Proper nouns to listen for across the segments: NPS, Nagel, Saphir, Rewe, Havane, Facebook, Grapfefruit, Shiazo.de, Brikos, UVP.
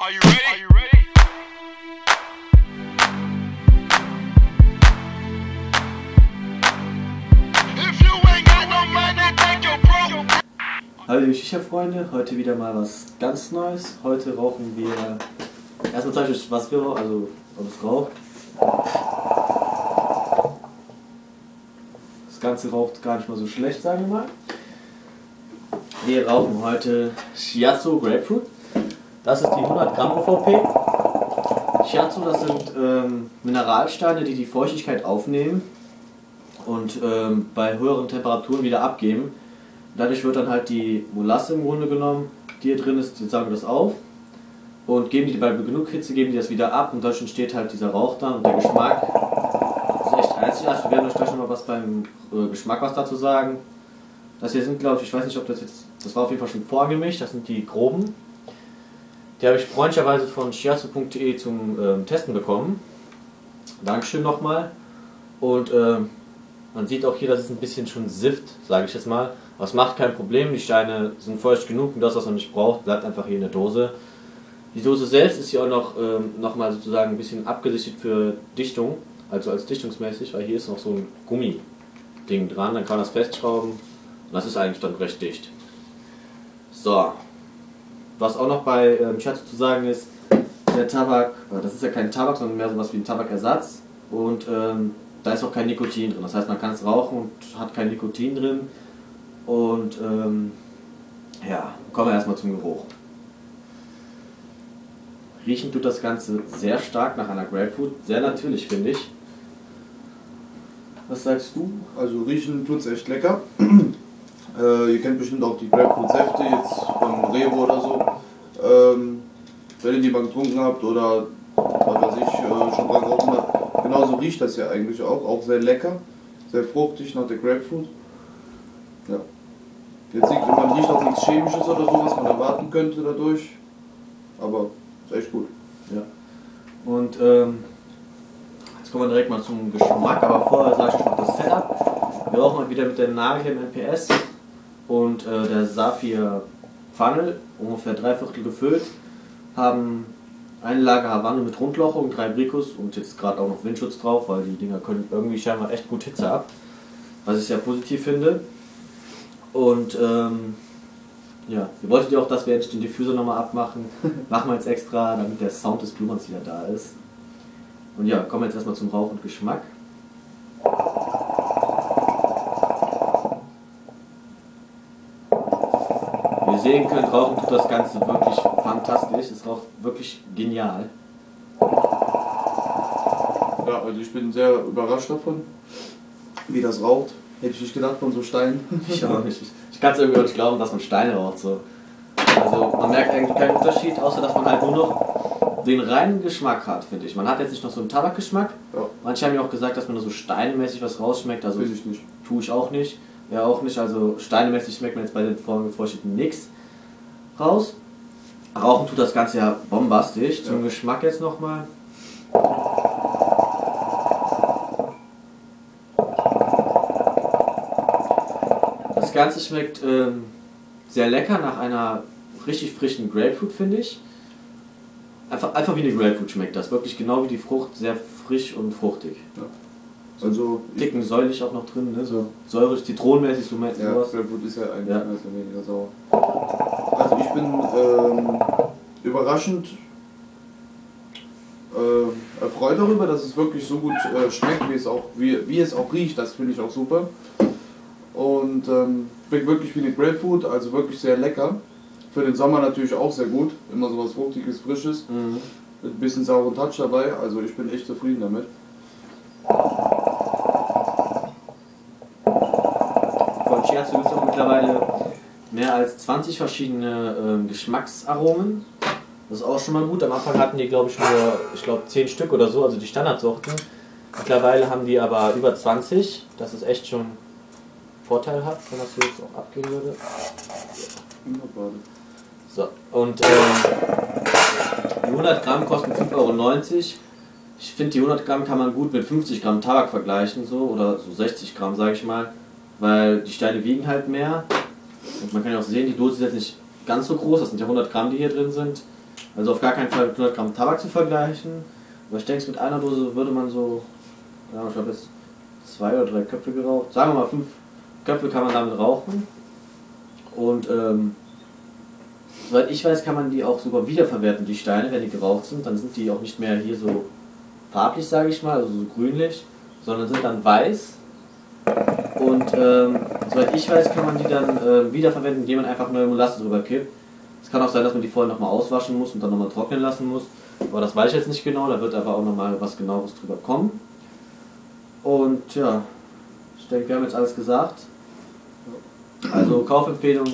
Are you ready? Are you ready? If you ain't got no money, take your broke. Hallo liebe Shisha-Freunde, heute wieder mal was ganz Neues. Heute rauchen wir... Erstmal zeige ich euch, was wir rauchen, also ob es raucht. Das Ganze raucht gar nicht mal so schlecht, sagen wir mal. Wir rauchen heute Shiazo Grapefruit. Das ist die 100 Gramm UVP. Shiazo, das sind Mineralsteine, die Feuchtigkeit aufnehmen und bei höheren Temperaturen wieder abgeben. Dadurch wird dann halt die Molasse im Grunde genommen, die hier drin ist, jetzt sagen wir das auf und geben die bei genug Hitze, geben die das wieder ab und dadurch entsteht halt dieser Rauch dann und der Geschmack ist echt einzigartig. Wir werden euch gleich nochmal was beim Geschmack was dazu sagen. Das hier sind, glaube ich, weiß nicht, ob das jetzt, das war auf jeden Fall schon vorgemischt, das sind die groben. Die habe ich freundlicherweise von Shiazo.de zum Testen bekommen. Dankeschön nochmal. Und man sieht auch hier, dass es ein bisschen schon Sift, sage ich jetzt mal. Aber es macht kein Problem, die Steine sind feucht genug und das, was man nicht braucht, bleibt einfach hier in der Dose. Die Dose selbst ist hier auch nochmal sozusagen ein bisschen abgesichert für Dichtung, also als dichtungsmäßig, weil hier ist noch so ein Gummiding dran, dann kann man das festschrauben und das ist eigentlich dann recht dicht. So. Was auch noch bei Shiazo zu sagen ist, der Tabak, das ist ja kein Tabak, sondern mehr so was wie ein Tabakersatz und da ist auch kein Nikotin drin. Das heißt, man kann es rauchen und hat kein Nikotin drin und ja, kommen wir erstmal zum Geruch. Riechen tut das Ganze sehr stark nach einer Grapefruit, sehr natürlich finde ich. Was sagst du? Also riechen tut es echt lecker. Ihr kennt bestimmt auch die Grapefruit-Säfte jetzt von Rewe oder so. Wenn ihr die mal getrunken habt oder was weiß ich schon dran gerochen habt, genauso riecht das ja eigentlich auch sehr lecker, sehr fruchtig nach der Grapefruit. Ja. Jetzt liegt, man riecht auch nichts Chemisches oder so, was man erwarten könnte dadurch, aber ist echt gut. Ja. Und jetzt kommen wir direkt mal zum Geschmack, aber vorher sage ich noch das Setup. Wir rauchen mal wieder mit der Nagel im NPS. Und der Saphir Funnel, ungefähr 3/4 gefüllt, haben eine Lage Havane mit Rundlochung, 3 Brikos und jetzt gerade auch noch Windschutz drauf, weil die Dinger können irgendwie scheinbar echt gut Hitze ab, was ich sehr positiv finde. Und ja, ihr wolltet ja auch, dass wir jetzt den Diffuser nochmal abmachen, machen wir jetzt extra, damit der Sound des Blumens wieder da ist. Und ja, kommen wir jetzt erstmal zum Rauch und Geschmack. Wie ihr sehen könnt, rauchen tut das Ganze wirklich fantastisch, es raucht wirklich genial. Ja, also ich bin sehr überrascht davon, wie das raucht. Hätte ich nicht gedacht von so Steinen. Ich auch nicht. Ich kann es irgendwie nicht glauben, dass man Steine raucht so. Also man merkt eigentlich keinen Unterschied, außer dass man halt nur noch den reinen Geschmack hat, finde ich. Man hat jetzt nicht noch so einen Tabakgeschmack. Ja. Manche haben ja auch gesagt, dass man nur so steinmäßig was rausschmeckt, also ich nicht. Tue ich auch nicht. Ja, auch nicht, also steinemäßig schmeckt man jetzt bei den vorgefeuchteten nichts raus. Rauchen tut das Ganze ja bombastisch. Zum Geschmack jetzt nochmal. Das Ganze schmeckt sehr lecker nach einer richtig frischen Grapefruit, finde ich. Einfach wie eine Grapefruit schmeckt das. Wirklich genau wie die Frucht, sehr frisch und fruchtig. Ja. So also dicken, säuerlich auch noch drin, ne? So säuerlich, zitronenmäßig, so meinst du sowas? Ja, Grapefruit ist ja eigentlich weniger sauer. Also ich bin überraschend erfreut darüber, dass es wirklich so gut schmeckt, wie es auch riecht, das finde ich auch super. Und schmeckt wirklich wie eine Grapefruit, also wirklich sehr lecker. Für den Sommer natürlich auch sehr gut, immer sowas Fruchtiges, Frisches, mit ein bisschen sauren Touch dabei, also ich bin echt zufrieden damit. Shiazo gibt es auch mittlerweile mehr als 20 verschiedene Geschmacksaromen. Das ist auch schon mal gut. Am Anfang hatten die, glaube ich, nur 10 Stück oder so, also die Standardsorten. Mittlerweile haben die aber über 20. Das ist echt schon Vorteil hat, wenn das hier jetzt auch abgehen würde. So, und die 100 Gramm kosten 5,90 Euro. Ich finde, die 100 Gramm kann man gut mit 50 Gramm Tabak vergleichen, so, oder so 60 Gramm, sage ich mal. Weil die Steine wiegen halt mehr und man kann ja auch sehen, die Dose ist jetzt nicht ganz so groß, das sind ja 100 Gramm, die hier drin sind. Also auf gar keinen Fall mit 100 Gramm Tabak zu vergleichen. Aber ich denke, mit einer Dose würde man so, ja, ich habe jetzt 2 oder 3 Köpfe geraucht. Sagen wir mal 5 Köpfe kann man damit rauchen. Und soweit ich weiß, kann man die auch sogar wiederverwerten, die Steine, wenn die geraucht sind. Dann sind die auch nicht mehr hier so farblich, sage ich mal, also so grünlich, sondern sind dann weiß. Und soweit ich weiß, kann man die dann wiederverwenden, indem man einfach neue Molasse drüber kippt. Es kann auch sein, dass man die vorher nochmal auswaschen muss und dann nochmal trocknen lassen muss. Aber das weiß ich jetzt nicht genau, da wird aber auch nochmal was Genaueres drüber kommen. Und ja, ich denke, wir haben jetzt alles gesagt. Also Kaufempfehlung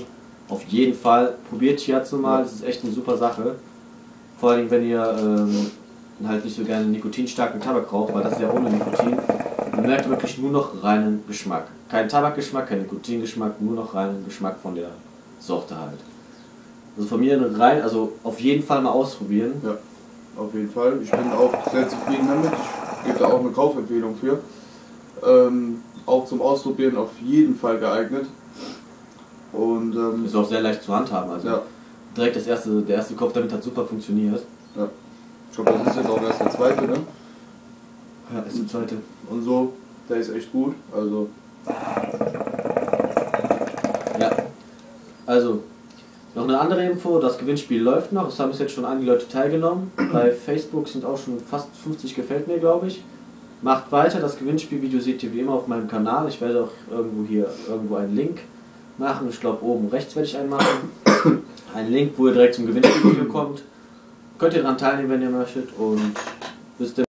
auf jeden Fall. Probiert Shiazo mal, das ist echt eine super Sache. Vor allem, wenn ihr halt nicht so gerne nikotinstarken Tabak raucht, weil das ist ja ohne Nikotin. Man merkt wirklich nur noch reinen Geschmack. Kein Tabakgeschmack, kein Nikotingeschmack, nur noch reinen Geschmack von der Sorte halt. Also von mir rein, also auf jeden Fall mal ausprobieren. Ja, auf jeden Fall. Ich bin auch sehr zufrieden damit. Ich gebe da auch eine Kaufempfehlung für. Auch zum Ausprobieren auf jeden Fall geeignet. Und ist auch sehr leicht zu handhaben. Also ja, direkt der erste Kopf damit hat super funktioniert. Ja. Ich glaube, das ist jetzt auch erst der zweite, ne? Ja, ist der zweite. Und so, der ist echt gut. Also. Ja. Also, noch eine andere Info, das Gewinnspiel läuft noch. Es haben bis jetzt schon einige Leute teilgenommen. Bei Facebook sind auch schon fast 50 gefällt mir, glaube ich. Macht weiter, das Gewinnspielvideo seht ihr wie immer auf meinem Kanal. Ich werde auch irgendwo einen Link machen. Ich glaube, oben rechts werde ich einen machen. Einen Link, wo ihr direkt zum Gewinnspielvideo kommt. Könnt ihr daran teilnehmen, wenn ihr möchtet, und bis dann.